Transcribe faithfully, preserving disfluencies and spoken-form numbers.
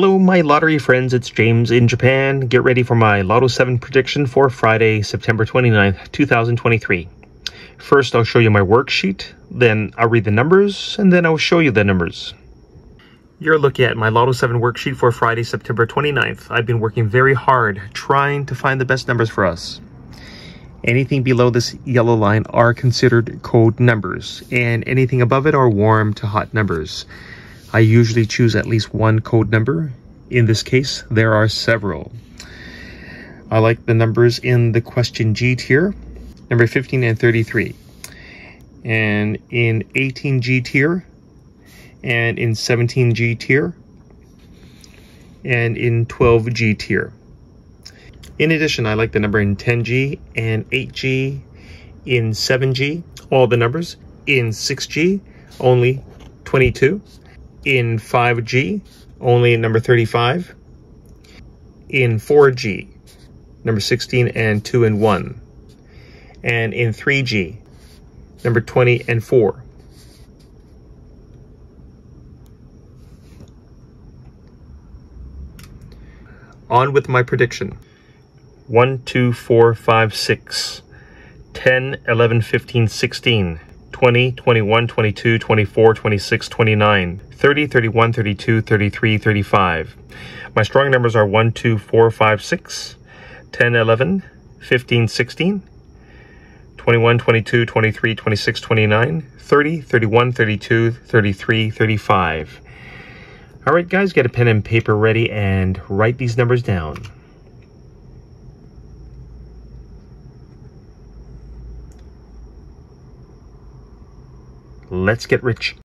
Hello my lottery friends, it's James in Japan. Get ready for my Lotto seven prediction for Friday, September twenty-ninth, two thousand twenty-three. First, I'll show you my worksheet, then I'll read the numbers, and then I'll show you the numbers. You're looking at my Lotto seven worksheet for Friday, September twenty-ninth. I've been working very hard trying to find the best numbers for us. Anything below this yellow line are considered cold numbers, and anything above it are warm to hot numbers. I usually choose at least one code number. In this case, there are several. I like the numbers in the question G tier, number fifteen and thirty-three. And in eighteen G tier, and in seventeen G tier, and in twelve G tier. In addition, I like the number in ten G and eight G, in seven G, all the numbers, in six G, only twenty-two. In five G, only number thirty-five. In four G, number sixteen and two and one. And in three G, number twenty and four. On with my prediction. one, two, four, five, six. ten, eleven, fifteen, sixteen. twenty, twenty-one, twenty-two, twenty-four, twenty-six, twenty-nine, thirty, thirty-one, thirty-two, thirty-three, thirty-five. My strong numbers are one, two, four, five, six, ten, eleven, fifteen, sixteen, twenty-one, twenty-two, twenty-three, twenty-six, twenty-nine, thirty, thirty-one, thirty-two, thirty-three, thirty-five. All right, guys, get a pen and paper ready and write these numbers down. Let's get rich.